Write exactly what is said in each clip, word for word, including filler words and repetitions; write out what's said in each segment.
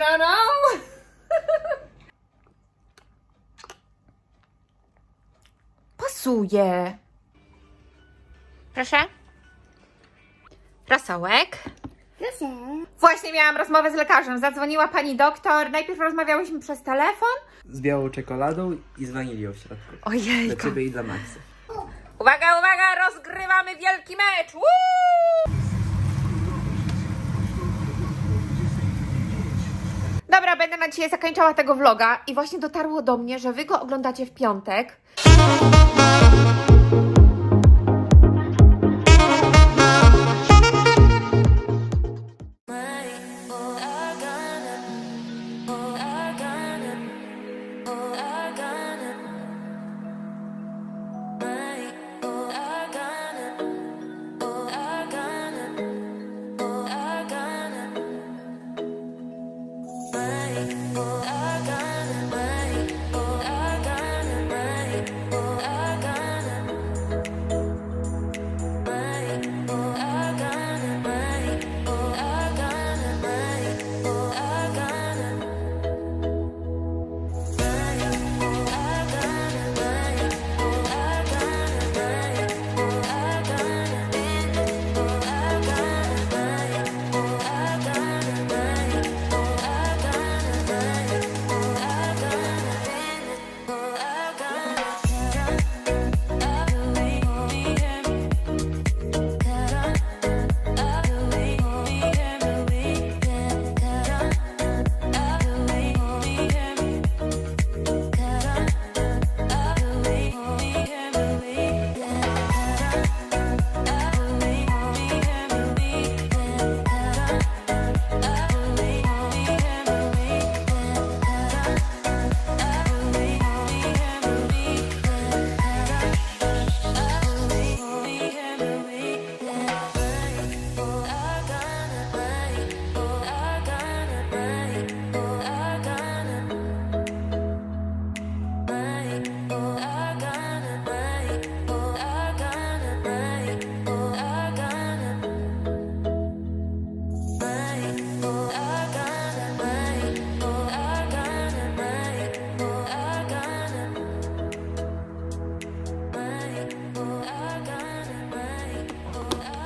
don't know. Pasuje. Proszę. Rosołek. Proszę. Właśnie miałam rozmowę z lekarzem. Zadzwoniła pani doktor. Najpierw rozmawiałyśmy przez telefon. Z białą czekoladą i z wanilią w środku. Ojej. Dla ciebie i dla Maxy. Uwaga, uwaga, rozgrywamy wielki mecz! Woo! Dobra, będę na dzisiaj zakończała tego vloga i właśnie dotarło do mnie, że wy go oglądacie w piątek.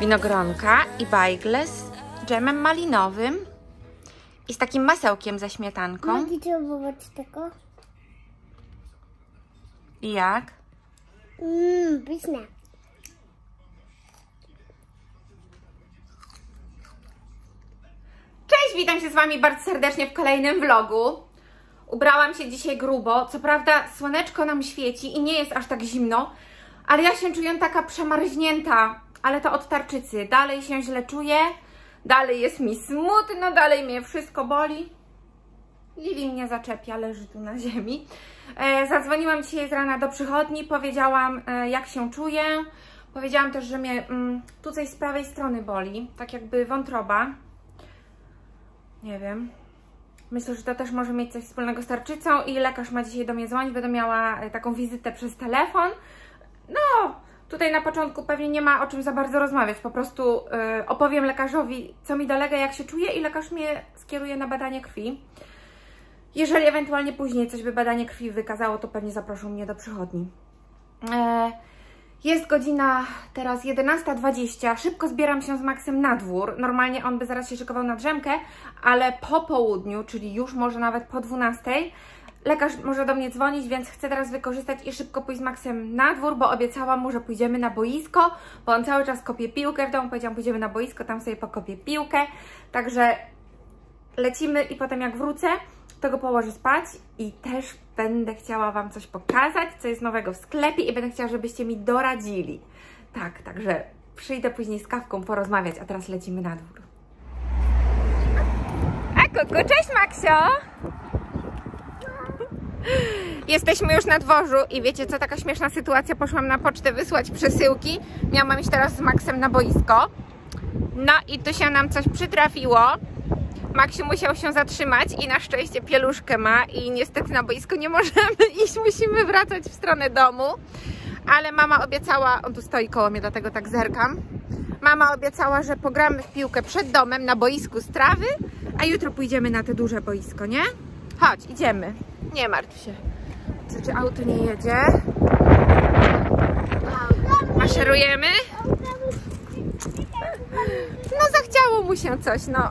Winogronka i bajgle z dżemem malinowym i z takim masełkiem ze śmietanką. Mogę próbować tego? I jak? Mmm, pyszne. Cześć, witam się z wami bardzo serdecznie w kolejnym vlogu. Ubrałam się dzisiaj grubo, co prawda słoneczko nam świeci i nie jest aż tak zimno, ale ja się czuję taka przemarznięta. Ale to od tarczycy. Dalej się źle czuję, dalej jest mi smutno, dalej mnie wszystko boli. Lili mnie zaczepia, leży tu na ziemi. E, zadzwoniłam dzisiaj z rana do przychodni, powiedziałam e, jak się czuję. Powiedziałam też, że mnie mm, tu coś z prawej strony boli, tak jakby wątroba. Nie wiem. Myślę, że to też może mieć coś wspólnego z tarczycą i lekarz ma dzisiaj do mnie dzwonić, będę miała taką wizytę przez telefon. No... Tutaj na początku pewnie nie ma o czym za bardzo rozmawiać, po prostu yy, opowiem lekarzowi, co mi dolega, jak się czuję i lekarz mnie skieruje na badanie krwi. Jeżeli ewentualnie później coś by badanie krwi wykazało, to pewnie zaproszą mnie do przychodni. Yy, jest godzina teraz jedenasta dwadzieścia, szybko zbieram się z Maxem na dwór, normalnie on by zaraz się szykował na drzemkę, ale po południu, czyli już może nawet po dwunastej, lekarz może do mnie dzwonić, więc chcę teraz wykorzystać i szybko pójść z Maxem na dwór, bo obiecałam mu, że pójdziemy na boisko, bo on cały czas kopie piłkę w domu, powiedziałam, pójdziemy na boisko, tam sobie pokopię piłkę, także lecimy i potem jak wrócę, to go położę spać i też będę chciała wam coś pokazać, co jest nowego w sklepie i będę chciała, żebyście mi doradzili. Tak, także przyjdę później z kawką porozmawiać, a teraz lecimy na dwór. A kuku, cześć Maxio! Jesteśmy już na dworzu i wiecie co, taka śmieszna sytuacja, poszłam na pocztę wysłać przesyłki, miałam iść teraz z Maxem na boisko, no i tu się nam coś przytrafiło, Maksiu musiał się zatrzymać i na szczęście pieluszkę ma i niestety na boisko nie możemy iść, musimy wracać w stronę domu, ale mama obiecała, on tu stoi koło mnie, dlatego tak zerkam, Mama obiecała, że pogramy w piłkę przed domem na boisku z trawy, a jutro pójdziemy na to duże boisko, nie? Chodź, idziemy. Nie martw się. Co, czy auto nie jedzie? Maszerujemy? No zachciało mu się coś, no.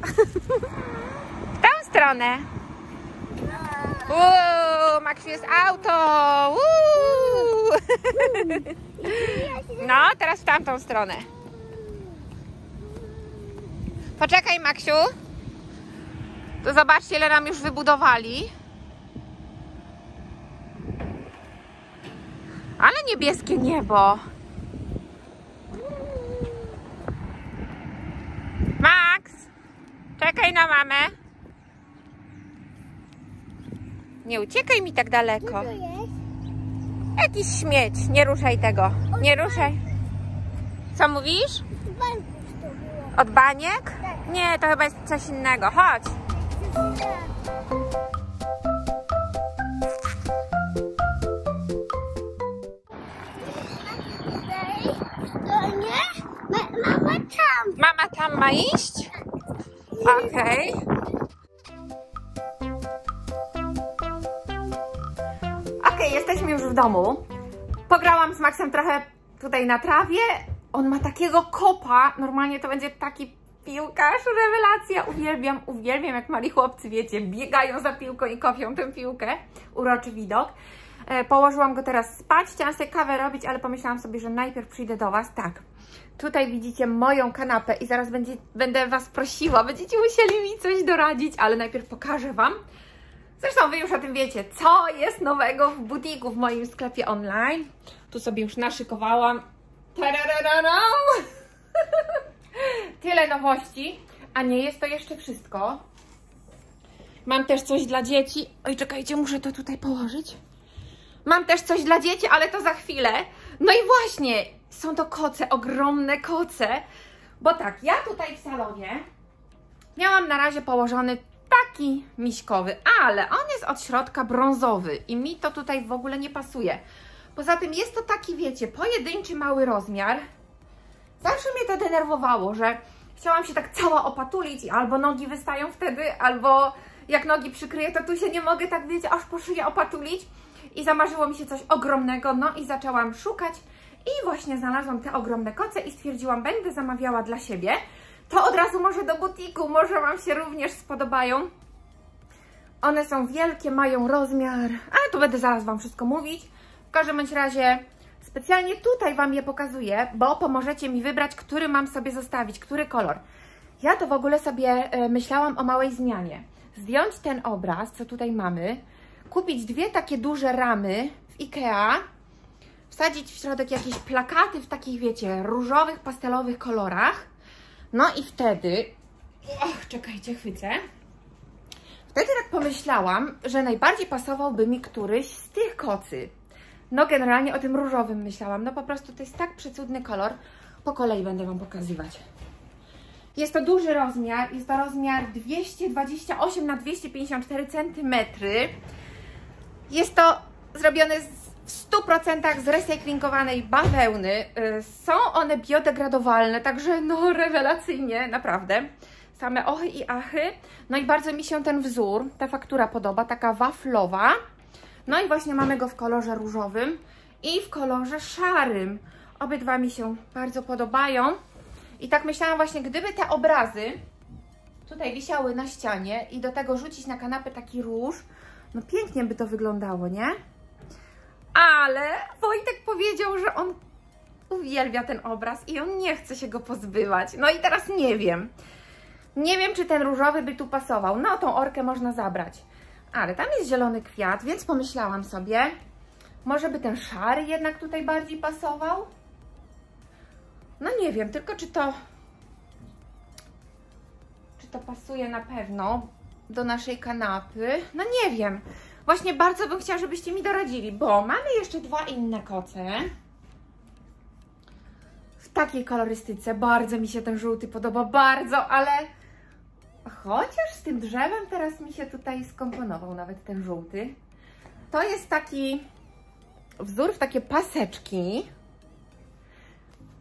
W tę stronę. Uuu, Maksiu, jest auto. Uuu. No, teraz w tamtą stronę. Poczekaj, Maksiu. To zobaczcie, ile nam już wybudowali. Ale niebieskie niebo. Max, czekaj na mamę. Nie uciekaj mi tak daleko. Jakiś śmieć, nie ruszaj tego. Nie ruszaj. Co mówisz? Od baniek? Nie, to chyba jest coś innego. Chodź. Mama tam. Mama tam ma iść? Okej. Okay. Okej, okay, jesteśmy już w domu. Pograłam z Maxem trochę tutaj na trawie. On ma takiego kopa, normalnie to będzie taki piłkarz, rewelacja, uwielbiam, uwielbiam jak mali chłopcy, wiecie, biegają za piłką i kopią tę piłkę, uroczy widok. Położyłam go teraz spać, chciałam sobie kawę robić, ale pomyślałam sobie, że najpierw przyjdę do Was, tak, tutaj widzicie moją kanapę i zaraz będzie, będę Was prosiła, będziecie musieli mi coś doradzić, ale najpierw pokażę Wam. Zresztą Wy już o tym wiecie, co jest nowego w butiku, w moim sklepie online. Tu sobie już naszykowałam. Tyle nowości, a nie jest to jeszcze wszystko. Mam też coś dla dzieci. Oj, czekajcie, muszę to tutaj położyć. Mam też coś dla dzieci, ale to za chwilę. No i właśnie, są to koce, ogromne koce. Bo tak, ja tutaj w salonie miałam na razie położony taki miśkowy, ale on jest od środka brązowy i mi to tutaj w ogóle nie pasuje. Poza tym jest to taki, wiecie, pojedynczy mały rozmiar. Zawsze mnie to denerwowało, że chciałam się tak cała opatulić i albo nogi wystają wtedy, albo jak nogi przykryję, to tu się nie mogę tak, wiecie, aż po szyję opatulić. I zamarzyło mi się coś ogromnego, no i zaczęłam szukać i właśnie znalazłam te ogromne koce i stwierdziłam, będę zamawiała dla siebie. To od razu może do butiku, może Wam się również spodobają. One są wielkie, mają rozmiar, ale to będę zaraz Wam wszystko mówić. W każdym bądź razie specjalnie tutaj Wam je pokazuję, bo pomożecie mi wybrać, który mam sobie zostawić, który kolor. Ja to w ogóle sobie myślałam o małej zmianie. Zdjąć ten obraz, co tutaj mamy, kupić dwie takie duże ramy w IKEA, wsadzić w środek jakieś plakaty w takich, wiecie, różowych, pastelowych kolorach. No i wtedy... Och, czekajcie, chwycę. Wtedy tak pomyślałam, że najbardziej pasowałby mi któryś z tych kocy. No generalnie o tym różowym myślałam, no po prostu to jest tak przecudny kolor. Po kolei będę Wam pokazywać. Jest to duży rozmiar, jest to rozmiar dwieście dwadzieścia osiem na dwieście pięćdziesiąt cztery centymetry. Jest to zrobione w stu procentach z recyklingowanej bawełny. Są one biodegradowalne, także no rewelacyjnie, naprawdę. Same ochy i achy. No i bardzo mi się ten wzór, ta faktura podoba, taka waflowa. No i właśnie mamy go w kolorze różowym i w kolorze szarym. Obydwa mi się bardzo podobają. I tak myślałam właśnie, gdyby te obrazy tutaj wisiały na ścianie i do tego rzucić na kanapę taki róż, no pięknie by to wyglądało, nie? Ale Wojtek powiedział, że on uwielbia ten obraz i on nie chce się go pozbywać. No i teraz nie wiem. Nie wiem, czy ten różowy by tu pasował. No, tą orkę można zabrać. Ale tam jest zielony kwiat, więc pomyślałam sobie, może by ten szary jednak tutaj bardziej pasował? No nie wiem, tylko czy to, czy to pasuje na pewno do naszej kanapy? No nie wiem. Właśnie bardzo bym chciała, żebyście mi doradzili, bo mamy jeszcze dwa inne koce. W takiej kolorystyce bardzo mi się ten żółty podoba, bardzo, ale... Chociaż z tym drzewem teraz mi się tutaj skomponował nawet ten żółty. To jest taki wzór w takie paseczki.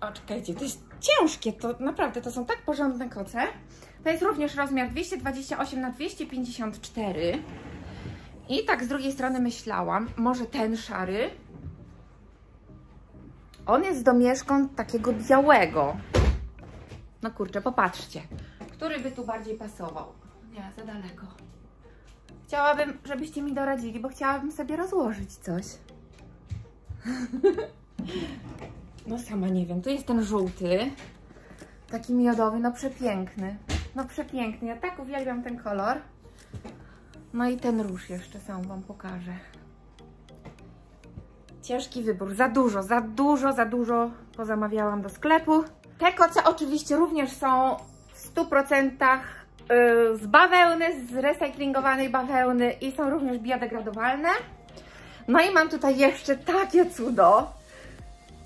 O, czekajcie, to jest ciężkie, to naprawdę to są tak porządne koce. To jest również rozmiar dwieście dwadzieścia osiem na dwieście pięćdziesiąt cztery. I tak z drugiej strony myślałam, może ten szary. On jest z domieszką takiego białego. No kurczę, popatrzcie. Który by tu bardziej pasował? Nie, za daleko. Chciałabym, żebyście mi doradzili, bo chciałabym sobie rozłożyć coś. No sama nie wiem. Tu jest ten żółty. Taki miodowy, no przepiękny. No przepiękny. Ja tak uwielbiam ten kolor. No i ten róż jeszcze sam wam pokażę. Ciężki wybór. Za dużo, za dużo, za dużo pozamawiałam do sklepu. Te koce oczywiście również są w stu procentach z bawełny, z recyklingowanej bawełny i są również biodegradowalne. No i mam tutaj jeszcze takie cudo.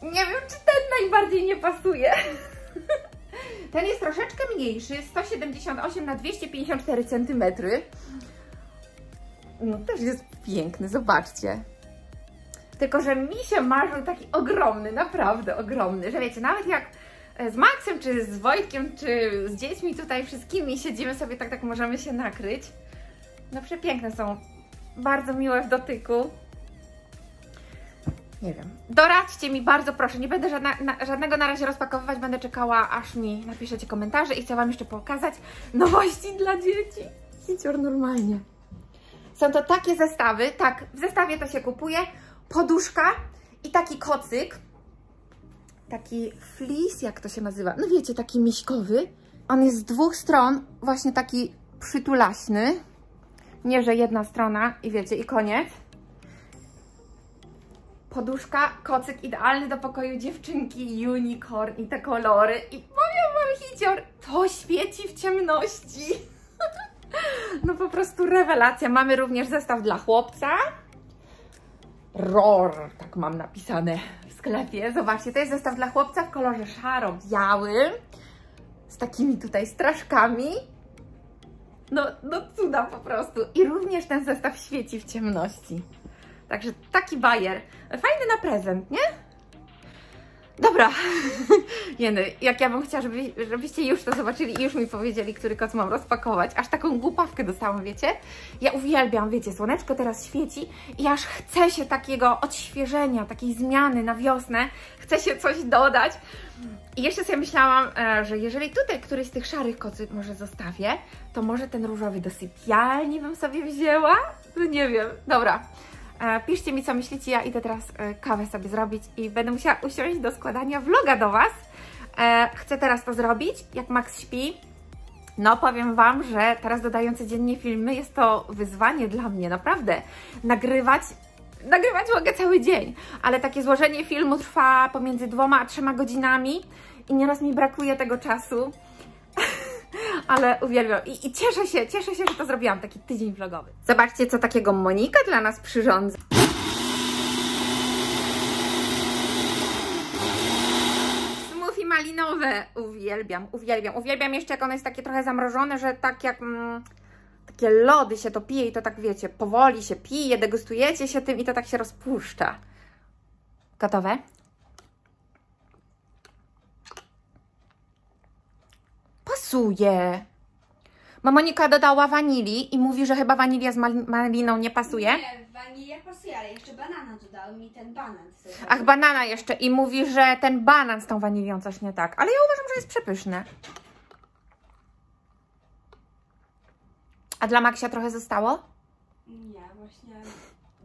Nie wiem, czy ten najbardziej nie pasuje. Ten jest troszeczkę mniejszy, sto siedemdziesiąt osiem na dwieście pięćdziesiąt cztery centymetry. No też jest piękny, zobaczcie. Tylko że mi się marzył taki ogromny, naprawdę ogromny, że wiecie, nawet jak z Maxem, czy z Wojtkiem, czy z dziećmi tutaj wszystkimi siedzimy sobie, tak tak możemy się nakryć. No przepiękne są, bardzo miłe w dotyku. Nie wiem, doradźcie mi bardzo proszę, nie będę żadna, na, żadnego na razie rozpakowywać, będę czekała aż mi napiszecie komentarze i chcę wam jeszcze pokazać nowości dla dzieci. Hicior normalnie. Są to takie zestawy, tak, w zestawie to się kupuje, poduszka i taki kocyk, taki flis, jak to się nazywa, no wiecie, taki miśkowy. On jest z dwóch stron, właśnie taki przytulaśny, nie, że jedna strona i wiecie, i koniec. Poduszka, kocyk idealny do pokoju dziewczynki, unicorn i te kolory. I powiem wam, hicior, to świeci w ciemności. No po prostu rewelacja. Mamy również zestaw dla chłopca. R O R, tak mam napisane w sklepie. Zobaczcie, to jest zestaw dla chłopca w kolorze szaro-białym. Z takimi tutaj straszkami. No, no cuda po prostu. I również ten zestaw świeci w ciemności. Także taki bajer. Fajny na prezent, nie? Dobra. Jeny, jak ja bym chciała, żeby, żebyście już to zobaczyli i już mi powiedzieli, który koc mam rozpakować. Aż taką głupawkę dostałam, wiecie? Ja uwielbiam, wiecie, słoneczko teraz świeci i aż chce się takiego odświeżenia, takiej zmiany na wiosnę. Chce się coś dodać. I jeszcze sobie myślałam, że jeżeli tutaj któryś z tych szarych kocyk może zostawię, to może ten różowy do sypialni bym sobie wzięła? No nie wiem. Dobra. Piszcie mi, co myślicie, ja idę teraz kawę sobie zrobić i będę musiała usiąść do składania vloga do Was. Chcę teraz to zrobić, jak Max śpi. No powiem Wam, że teraz dodaję codziennie filmy, jest to wyzwanie dla mnie, naprawdę. Nagrywać, nagrywać mogę cały dzień, ale takie złożenie filmu trwa pomiędzy dwoma a trzema godzinami i nieraz mi brakuje tego czasu. Ale uwielbiam I, i cieszę się, cieszę się, że to zrobiłam, taki tydzień vlogowy. Zobaczcie, co takiego Monika dla nas przyrządza. Smoothie malinowe, uwielbiam, uwielbiam, uwielbiam jeszcze jak ono jest takie trochę zamrożone, że tak jak mm, takie lody się to pije i to tak wiecie, powoli się pije, degustujecie się tym i to tak się rozpuszcza. Gotowe? Pasuje. Bo Monika dodała wanilii i mówi, że chyba wanilia z maliną nie pasuje. Nie, wanilia pasuje, ale jeszcze banana dodała mi ten banan. Ach, banana jeszcze i mówi, że ten banan z tą wanilią coś nie tak. Ale ja uważam, że jest przepyszne. A dla Maksia trochę zostało? Nie, właśnie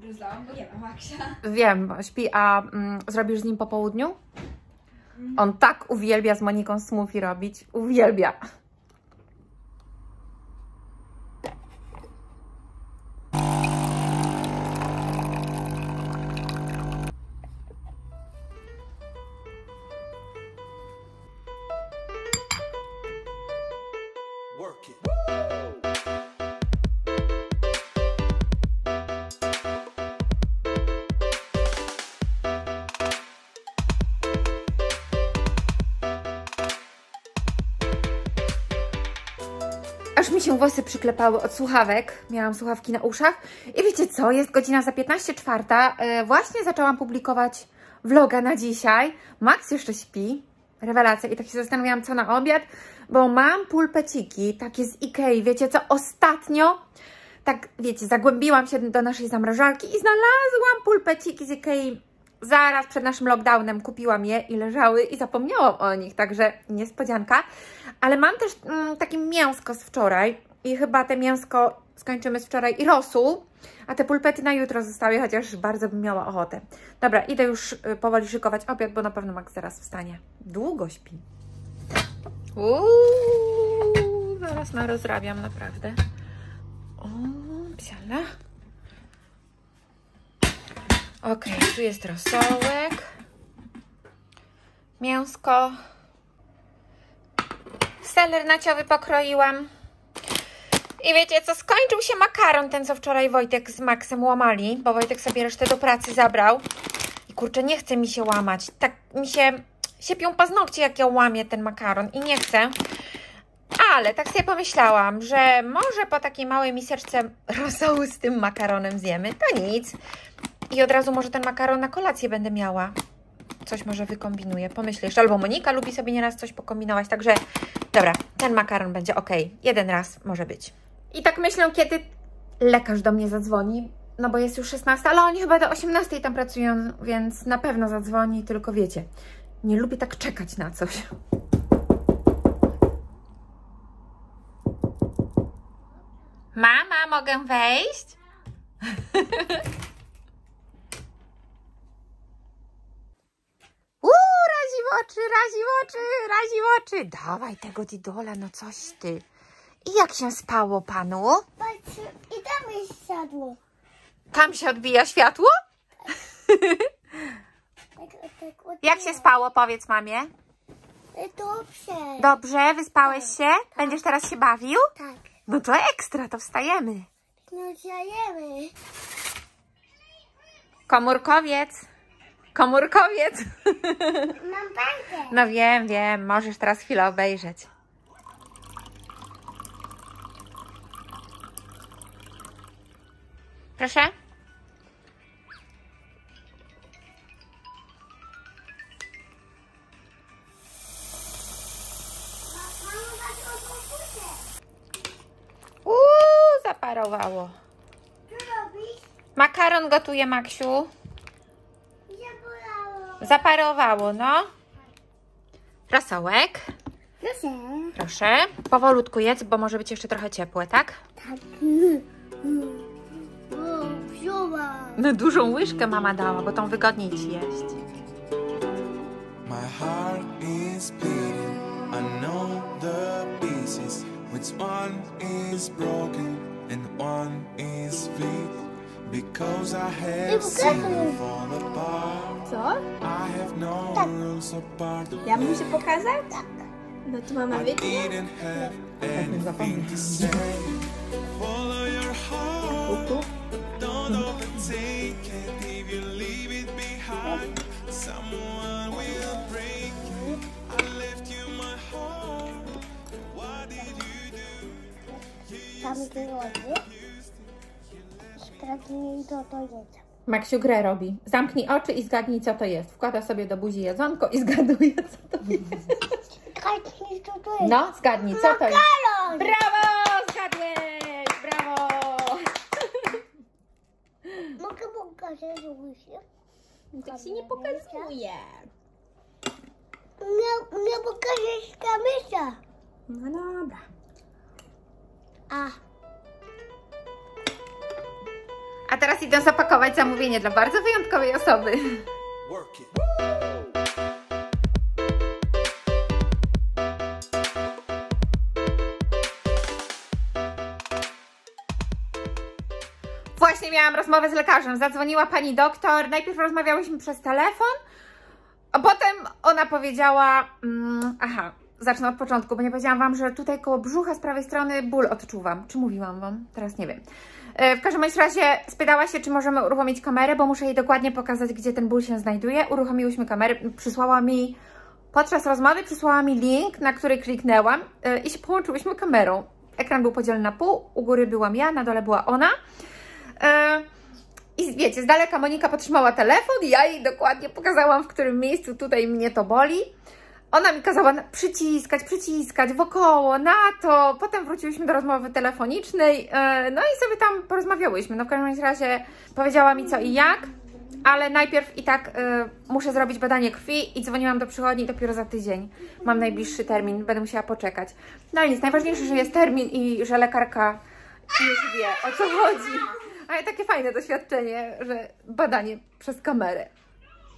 rozlałam, bo nie ma Maksia. Wiem, śpi, a mm, zrobisz z nim po południu? On tak uwielbia z Moniką smoothie robić. Uwielbia. Aż mi się włosy przyklepały od słuchawek, miałam słuchawki na uszach i wiecie co, jest godzina za piętnaście czwarta, właśnie zaczęłam publikować vloga na dzisiaj, Max jeszcze śpi, Rewelacja. I tak się zastanawiałam, co na obiad, bo mam pulpeciki, takie z Ikei, wiecie co, ostatnio, tak wiecie, zagłębiłam się do naszej zamrażarki i znalazłam pulpeciki z Ikei. Zaraz przed naszym lockdownem kupiłam je i leżały i zapomniałam o nich, także niespodzianka. Ale mam też mm, takie mięsko z wczoraj i chyba te mięsko skończymy z wczoraj i rosół, a te pulpety na jutro zostały, chociaż bardzo bym miała ochotę. Dobra, idę już powoli szykować obiad, bo na pewno Max zaraz wstanie. Długo śpi. Uuu, zaraz narozrabiam, naprawdę. O, psiala. Ok, tu jest rosołek, mięsko, seler naciowy pokroiłam i wiecie co, skończył się makaron ten, co wczoraj Wojtek z Maxem łamali, bo Wojtek sobie resztę do pracy zabrał i kurczę, nie chce mi się łamać, tak mi się siepią paznokcie, jak ja łamię ten makaron i nie chcę, ale tak sobie pomyślałam, że może po takiej małej miseczce rosołu z tym makaronem zjemy, to nic. I od razu może ten makaron na kolację będę miała. Coś może wykombinuję, pomyślę jeszcze. Albo Monika lubi sobie nieraz coś pokombinować. Także dobra, ten makaron będzie ok. Jeden raz może być. I tak myślę, kiedy lekarz do mnie zadzwoni. No bo jest już szesnasta, ale oni chyba do osiemnastej tam pracują, więc na pewno zadzwoni. Tylko wiecie, nie lubię tak czekać na coś. Mama, mogę wejść? Razi oczy, razi oczy, razi oczy. Dawaj tego didola, no coś ty. I jak się spało panu? Patrz, i tam jest siadło. Tam się odbija światło? Tak. Tak, tak, odbija. Jak się spało, powiedz mamie? Dobrze. Dobrze, wyspałeś tak, się? Tak. Będziesz teraz się bawił? Tak. No to ekstra, to wstajemy. No wstajemy. Komórkowiec. Komórkowiec. Mam bankę. No wiem, wiem. Możesz teraz chwilę obejrzeć. Proszę. Uuu, zaparowało. Co robisz? Makaron gotuje, Maksiu. Zaparowało, no. Rosołek. Proszę. Proszę. Powolutku jedz, bo może być jeszcze trochę ciepłe, tak? Tak. No dużą łyżkę mama dała, bo tą wygodniej ci jeść. My heart is bleeding. I know the pieces. Which one is broken and one is free. Because I have seen you fall apart. Co? I have no rules apart. Ja bym się pokazać? Tak. No to mama wytnie? Tak bym zapomniał. Tam ty to, to Maksiu grę robi. Zamknij oczy i zgadnij, co to jest. Wkłada sobie do buzi jedzonko i zgaduje, co to jest. Zgadnij, co to jest. No, zgadnij, co to jest. Makaron! Brawo! Zgadłeś! Brawo! Mogę pokazać łyżkę? Tak się nie pokazuje. Nie, nie pokażesz kamysa. No dobra. A. A teraz idę zapakować zamówienie dla bardzo wyjątkowej osoby. Właśnie miałam rozmowę z lekarzem. Zadzwoniła pani doktor. Najpierw rozmawiałyśmy przez telefon, a potem ona powiedziała... Mm, aha, zacznę od początku, bo nie powiedziałam wam, że tutaj koło brzucha z prawej strony ból odczuwam. Czy mówiłam wam? Teraz nie wiem. W każdym razie spytała się, czy możemy uruchomić kamerę, bo muszę jej dokładnie pokazać, gdzie ten ból się znajduje. Uruchomiłyśmy kamerę, przysłała mi, podczas rozmowy przysłała mi link, na który kliknęłam i się połączyłyśmy kamerą. Ekran był podzielony na pół, u góry byłam ja, na dole była ona. I wiecie, z daleka Monika potrzymała telefon i ja jej dokładnie pokazałam, w którym miejscu tutaj mnie to boli. Ona mi kazała przyciskać, przyciskać wokoło, na to. Potem wróciłyśmy do rozmowy telefonicznej, no i sobie tam porozmawiałyśmy. No w każdym razie powiedziała mi co i jak, ale najpierw i tak y, muszę zrobić badanie krwi i dzwoniłam do przychodni dopiero za tydzień. Mam najbliższy termin, będę musiała poczekać. No ale nic, najważniejsze, że jest termin i że lekarka już wie, o co chodzi. Ale takie fajne doświadczenie, że badanie przez kamerę.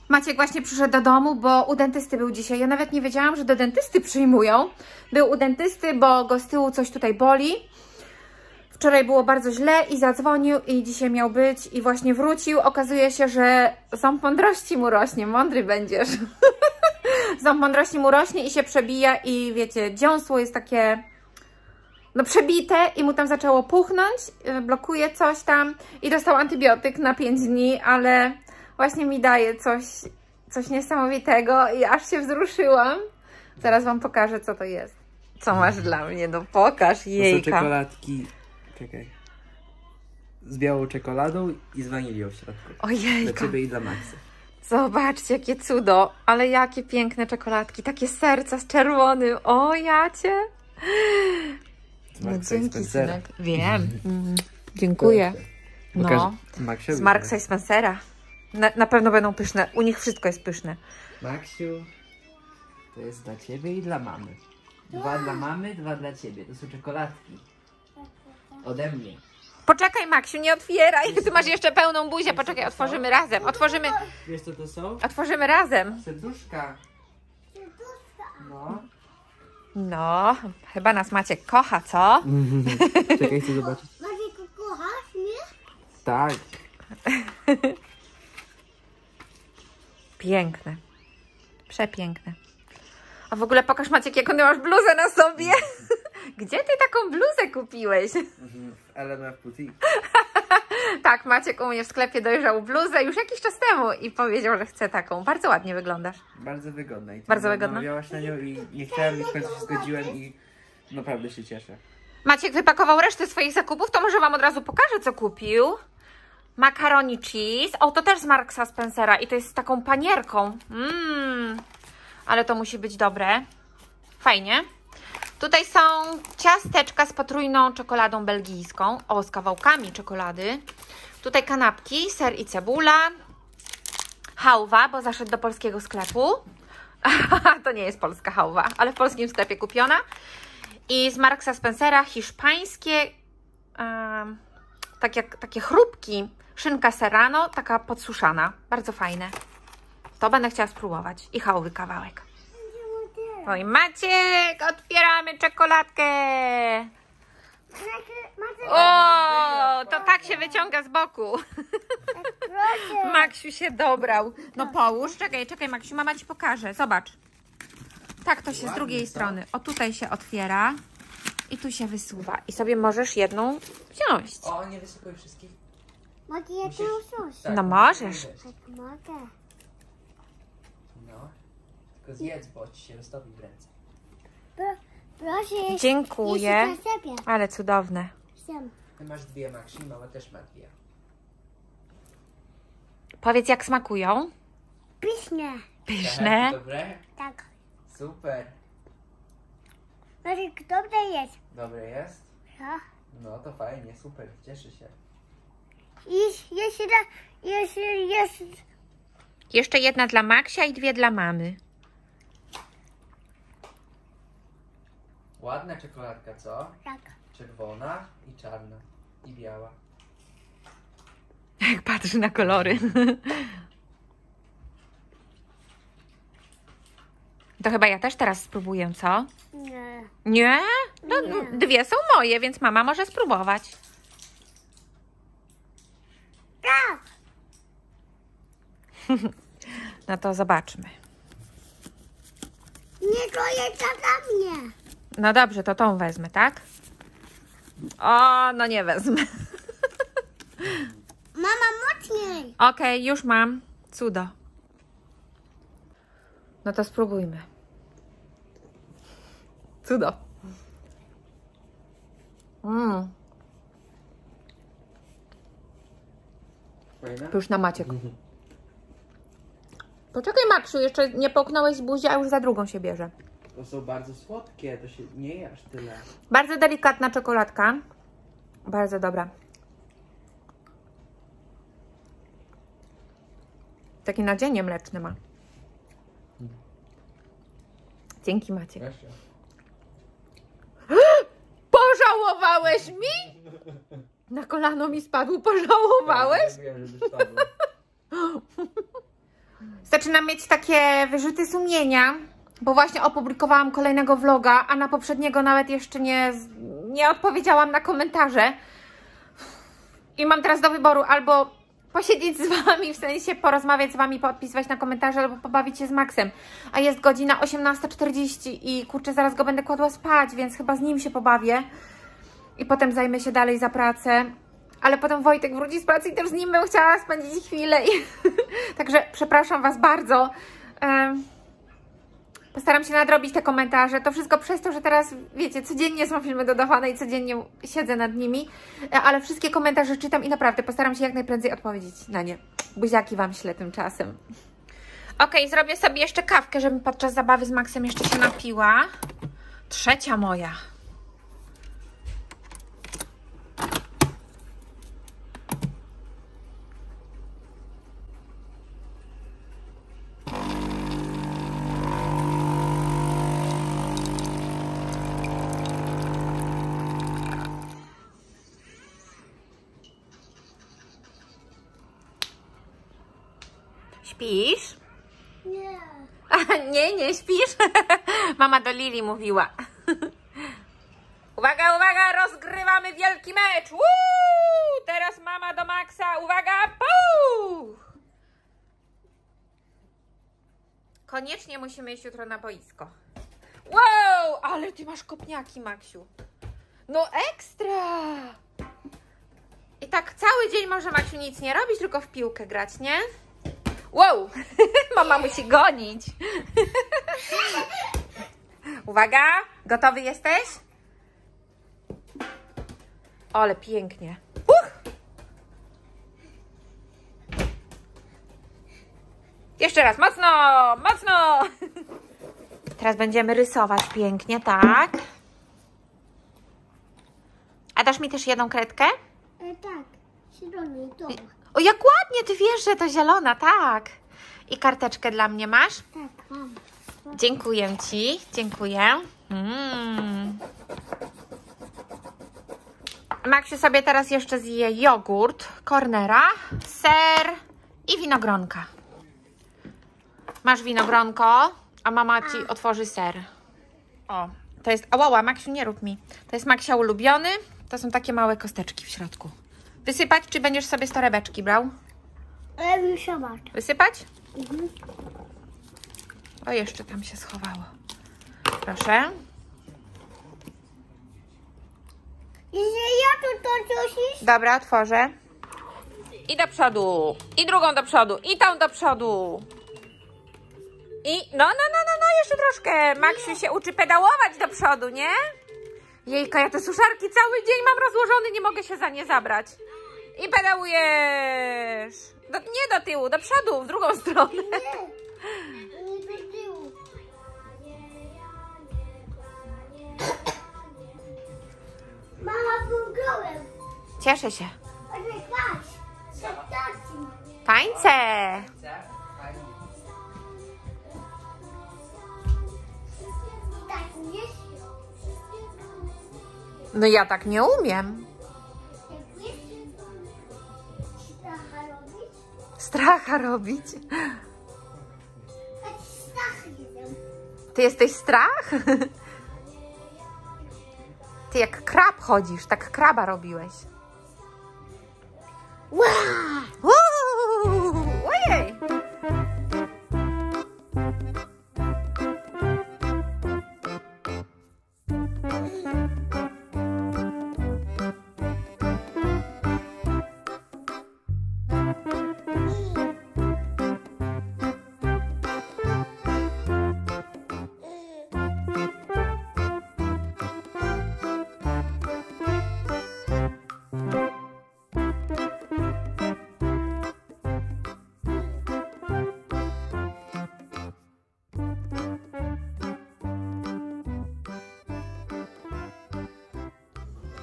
Maciek właśnie przyszedł do domu, bo u dentysty był dzisiaj. Ja nawet nie wiedziałam, że do dentysty przyjmują. Był u dentysty, bo go z tyłu coś tutaj boli. Wczoraj było bardzo źle i zadzwonił i dzisiaj miał być i właśnie wrócił. Okazuje się, że ząb mądrości mu rośnie. Mądry będziesz. Ząb mądrości mu rośnie i się przebija i wiecie, dziąsło jest takie no przebite i mu tam zaczęło puchnąć, blokuje coś tam i dostał antybiotyk na pięć dni, ale właśnie mi daje coś, coś niesamowitego i aż się wzruszyłam. Zaraz Wam pokażę, co to jest. Co masz dla mnie? No pokaż, jejka. To są czekoladki. Czekaj. Z białą czekoladą i z wanilią w środku. Ojejka. Dla Ciebie i dla Maxy. Zobaczcie, jakie cudo. Ale jakie piękne czekoladki. Takie serca z czerwonym. O, ja Cię. No, dzięki, synek. Wiem. Mm. Dziękuję. No. Z Marksa i Spencera. Na, na pewno będą pyszne. U nich wszystko jest pyszne. Maksiu, to jest dla Ciebie i dla mamy. Dwa dla mamy, dwa dla Ciebie. To są czekoladki. Ode mnie. Poczekaj, Maksiu, nie otwieraj. Ty masz jeszcze pełną buzię. Poczekaj, otworzymy razem. Otworzymy. Wiesz, co to są? Otworzymy razem. Serduszka. No. No, chyba nas Maciek kocha, co? Czekaj, chcę zobaczyć. Maciek, kochasz mnie? Tak. Piękne. Przepiękne. A w ogóle pokaż, Maciek, jaką ty masz bluzę na sobie. Gdzie ty taką bluzę kupiłeś? W L M F Boutique. Tak, Maciek u mnie w sklepie dojrzał bluzę już jakiś czas temu i powiedział, że chce taką. Bardzo ładnie wyglądasz. Bardzo wygodna. I ty Bardzo wygodna. Namawiałaś na nią i nie chciałem, i w końcu się zgodziłem i naprawdę się cieszę. Maciek wypakował resztę swoich zakupów, to może Wam od razu pokażę, co kupił. Macaroni cheese. O, to też z Marksa Spencera i to jest z taką panierką. Mmm, ale to musi być dobre. Fajnie. Tutaj są ciasteczka z potrójną czekoladą belgijską. O, z kawałkami czekolady. Tutaj kanapki, ser i cebula. Hałwa, bo zaszedł do polskiego sklepu. To nie jest polska hałwa, ale w polskim sklepie kupiona. I z Marksa Spencera hiszpańskie um, tak jak, takie chrupki. Szynka serrano, taka podsuszana. Bardzo fajne. To będę chciała spróbować. I hałwy kawałek. Oj, Maciek, otwieramy czekoladkę. O, to tak się wyciąga z boku. Maksiu się dobrał. No połóż, czekaj, czekaj, Maksiu, mama Ci pokaże. Zobacz. Tak to się z drugiej strony. O, tutaj się otwiera i tu się wysuwa. I sobie możesz jedną wziąć. O, nie wysypuj wszystkich. Mogę jedną wziąć? No możesz. Mogę. No. Tylko zjedz, bo Ci się roztopi w ręce. Proszę. Dziękuję. Ale cudowne. Ty masz dwie, Maksi, mama też ma dwie. Powiedz, jak smakują? Pyszne. Pyszne? Dobre? Tak. Super. Marek, dobre jest. Dobre jest? No. No to fajnie, super, cieszę się. I jeszcze, jeszcze, jeszcze. Jeszcze jedna dla Maksia i dwie dla mamy. Ładna czekoladka, co? Tak. Czerwona i czarna. I biała. Jak patrzy na kolory. To chyba ja też teraz spróbuję, co? Nie. Nie? No, nie. Dwie są moje, więc mama może spróbować. Tak. No to zobaczmy. Nie, to jest dla mnie. No dobrze, to tą wezmę, tak? O, no nie wezmę. Mama, mocniej. Okej, okay, już mam. Cudo. No to spróbujmy. Cudo. Mm. Już na Maciek. Poczekaj, Maksiu, jeszcze nie połknąłeś buzi, a już za drugą się bierze. To są bardzo słodkie, to się nie je aż tyle. Bardzo delikatna czekoladka. Bardzo dobra. Takie nadzienie mleczne ma. Dzięki, Maciek. Pożałowałeś mi? Na kolano mi spadł, pożałowałeś? Ja wiem, żeby spadł. Zaczynam mieć takie wyrzuty sumienia, bo właśnie opublikowałam kolejnego vloga, a na poprzedniego nawet jeszcze nie, nie odpowiedziałam na komentarze. I mam teraz do wyboru albo posiedzieć z wami, w sensie porozmawiać z wami, podpisywać na komentarze, albo pobawić się z Maxem. A jest godzina osiemnasta czterdzieści i kurczę, zaraz go będę kładła spać, więc chyba z nim się pobawię. I potem zajmę się dalej za pracę. Ale potem Wojtek wróci z pracy i też z nim bym chciała spędzić chwilę. I... Także przepraszam was bardzo. Postaram się nadrobić te komentarze. To wszystko przez to, że teraz, wiecie, codziennie są filmy dodawane i codziennie siedzę nad nimi. Ale wszystkie komentarze czytam i naprawdę postaram się jak najprędzej odpowiedzieć na nie. Buziaki wam ślę tymczasem. Ok, zrobię sobie jeszcze kawkę, żebym podczas zabawy z Maxem jeszcze się napiła. Trzecia moja. Śpisz? Nie. A, nie, nie śpisz? Mama do Lili mówiła. Uwaga, uwaga, rozgrywamy wielki mecz. Woo! Teraz mama do Maxa. Uwaga, puuu! Koniecznie musimy iść jutro na boisko. Wow, ale ty masz kopniaki, Maksiu. No ekstra! I tak cały dzień może, Maksiu, nic nie robić, tylko w piłkę grać, nie? Wow, mama musi gonić. Uwaga, gotowy jesteś? Ale pięknie. Uch! Jeszcze raz, mocno, mocno. Teraz będziemy rysować pięknie, tak? A dasz mi też jedną kredkę? E, tak, zielony, dobra. O, jak ładnie, ty wiesz, że to zielona, tak. I karteczkę dla mnie masz? Tak, mam. Dziękuję ci, dziękuję. Mm. Maksiu sobie teraz jeszcze zje jogurt, kornera, ser i winogronka. Masz winogronko, a mama ci a. otworzy ser. O, to jest, oła, Maksiu, nie rób mi. To jest Maksia ulubiony, to są takie małe kosteczki w środku. Wysypać, czy będziesz sobie z torebeczki brał? Wysypać. Wysypać? Mhm. O, jeszcze tam się schowało. Proszę. Jeżeli ja tu to coś... Dobra, otworzę. I do przodu. I drugą do przodu. I tą do przodu. I no, no, no, no, no, jeszcze troszkę. Maksiu się uczy pedałować do przodu, nie? Jejka, ja te suszarki cały dzień mam rozłożone, nie mogę się za nie zabrać. I pedałujesz. Do, nie do tyłu, do przodu, w drugą stronę. Nie, nie do tyłu. Mama był gołem. Cieszę się. Tańce. No ja tak nie umiem. Stracha robić? Ty jesteś strach? Ty jak krab chodzisz, tak kraba robiłeś. Ojej!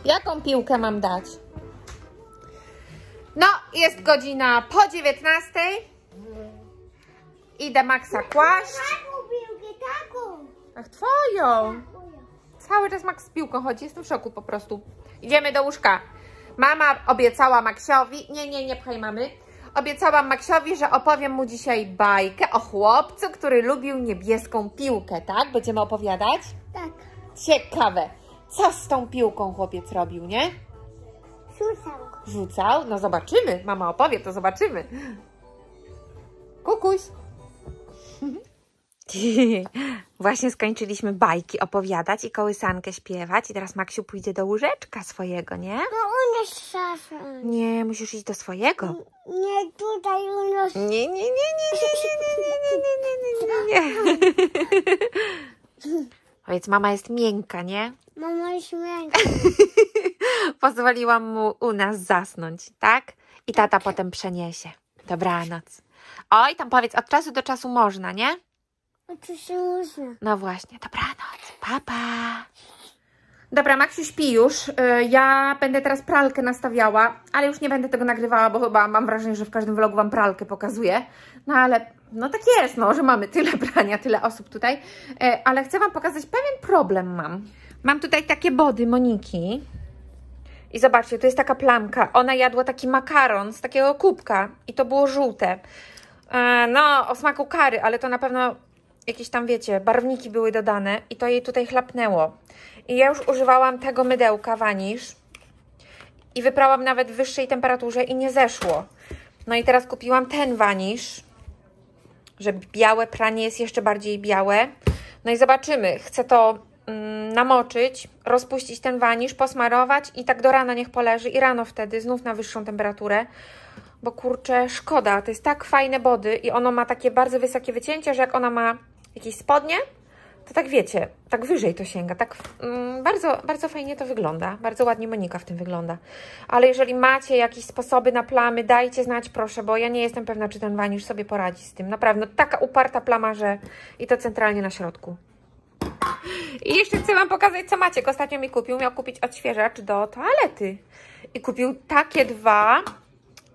Jaką piłkę mam dać? No, jest godzina po dziewiętnastej. Idę Maxa kłaść. Taką piłkę, taką. Ach, twoją. Cały czas Max z piłką chodzi, jestem w szoku po prostu. Idziemy do łóżka. Mama obiecała Maxiowi, nie, nie, nie pchaj mamy. Obiecałam Maxiowi, że opowiem mu dzisiaj bajkę o chłopcu, który lubił niebieską piłkę, tak? Będziemy opowiadać? Tak. Ciekawe. Co z tą piłką chłopiec robił, nie? Rzucał. Rzucał? No zobaczymy. Mama opowie, to zobaczymy. Kukuś. Właśnie skończyliśmy bajki opowiadać i kołysankę śpiewać i teraz Maksiu pójdzie do łóżeczka swojego, nie? No u nas czasem. Nie, musisz iść do swojego. N nie, tutaj u nas. Nie, nie, nie, nie, nie, nie, nie, nie, nie, nie, nie, nie. Powiedz, mama jest miękka, nie? Mama jest miękka. Pozwoliłam mu u nas zasnąć, tak? I tata tak. Potem przeniesie. Dobranoc. Oj, tam powiedz, od czasu do czasu można, nie? Oczywiście można. No właśnie, dobranoc, pa, pa. Dobra, Maksiu śpi już. Ja będę teraz pralkę nastawiała, ale już nie będę tego nagrywała, bo chyba mam wrażenie, że w każdym vlogu wam pralkę pokazuję. No ale, no tak jest, no, że mamy tyle prania, tyle osób tutaj. Ale chcę wam pokazać, pewien problem mam. Mam tutaj takie body Moniki. I zobaczcie, tu jest taka plamka. Ona jadła taki makaron z takiego kubka i to było żółte. No, o smaku kary, ale to na pewno jakieś tam, wiecie, barwniki były dodane i to jej tutaj chlapnęło. I ja już używałam tego mydełka Vanish i wyprałam nawet w wyższej temperaturze i nie zeszło. No i teraz kupiłam ten Vanish, że białe pranie jest jeszcze bardziej białe. No i zobaczymy, chcę to mm, namoczyć, rozpuścić ten Vanish, posmarować i tak do rana niech poleży i rano wtedy znów na wyższą temperaturę. Bo kurczę, szkoda, to jest tak fajne body i ono ma takie bardzo wysokie wycięcie, że jak ona ma jakieś spodnie, to tak wiecie, tak wyżej to sięga, tak mm, bardzo, bardzo fajnie to wygląda, bardzo ładnie Monika w tym wygląda. Ale jeżeli macie jakieś sposoby na plamy, dajcie znać proszę, bo ja nie jestem pewna, czy ten Vanish sobie poradzi z tym. Naprawdę, taka uparta plama, że i to centralnie na środku. I jeszcze chcę wam pokazać, co Maciek ostatnio mi kupił, miał kupić odświeżacz do toalety i kupił takie dwa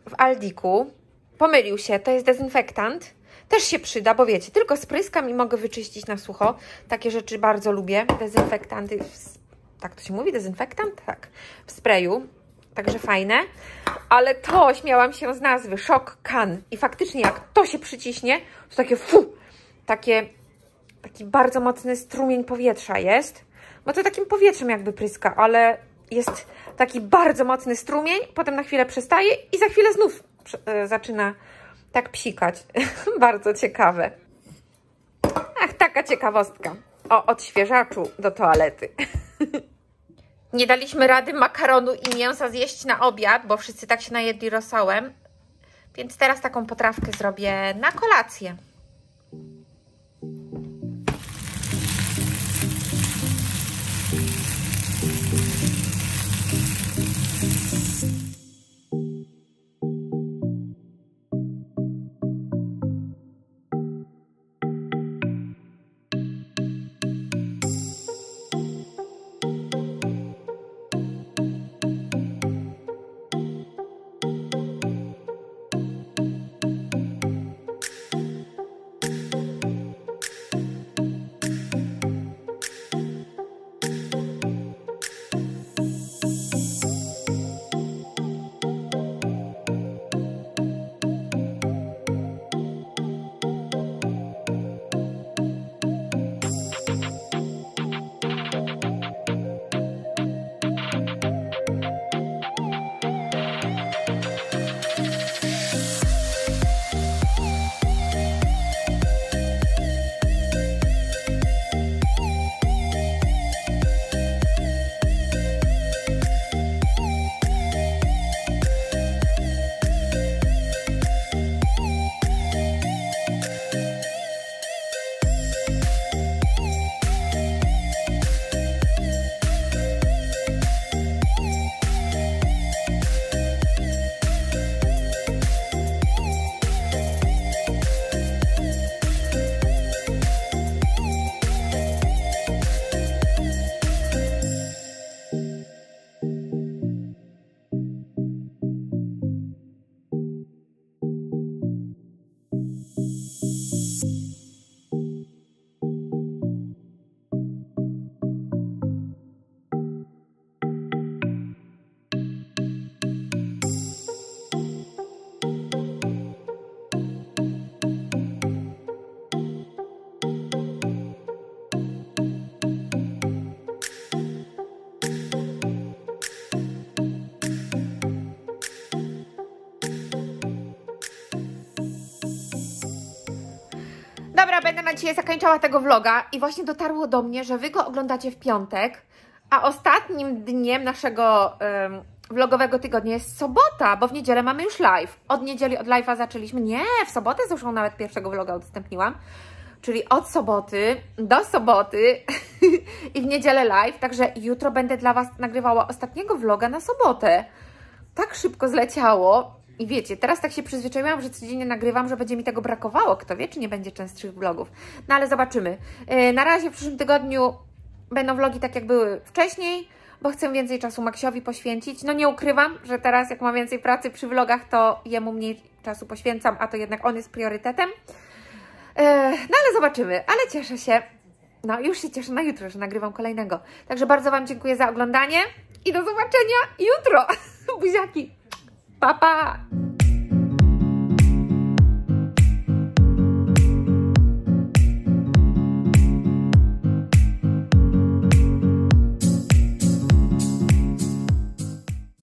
w Aldiku, pomylił się, to jest dezynfektant, też się przyda, bo wiecie, tylko spryskam i mogę wyczyścić na sucho, takie rzeczy bardzo lubię, dezynfektanty, w... tak to się mówi, dezynfektant? Tak, w sprayu, także fajne, ale to śmiałam się z nazwy, Shock Can i faktycznie jak to się przyciśnie, to takie fu, takie, taki bardzo mocny strumień powietrza jest, bo to takim powietrzem jakby pryska, ale jest taki bardzo mocny strumień, potem na chwilę przestaje i za chwilę znów zaczyna tak psikać. Bardzo ciekawe. Ach, taka ciekawostka o odświeżaczu do toalety. Nie daliśmy rady makaronu i mięsa zjeść na obiad, bo wszyscy tak się najedli rosołem, więc teraz taką potrawkę zrobię na kolację. momencie zakończała tego vloga i właśnie dotarło do mnie, że Wy go oglądacie w piątek, a ostatnim dniem naszego um, vlogowego tygodnia jest sobota, bo w niedzielę mamy już live. Od niedzieli od live'a zaczęliśmy, nie, w sobotę zresztą nawet pierwszego vloga udostępniłam, czyli od soboty do soboty i w niedzielę live, także jutro będę dla Was nagrywała ostatniego vloga na sobotę. Tak szybko zleciało. I wiecie, teraz tak się przyzwyczaiłam, że codziennie nagrywam, że będzie mi tego brakowało. Kto wie, czy nie będzie częstszych vlogów. No ale zobaczymy. Na razie w przyszłym tygodniu będą vlogi tak, jak były wcześniej, bo chcę więcej czasu Maksiowi poświęcić. No nie ukrywam, że teraz jak mam więcej pracy przy vlogach, to jemu mniej czasu poświęcam, a to jednak on jest priorytetem. No ale zobaczymy, ale cieszę się. No już się cieszę na jutro, że nagrywam kolejnego. Także bardzo Wam dziękuję za oglądanie i do zobaczenia jutro. Buziaki! Pa, pa!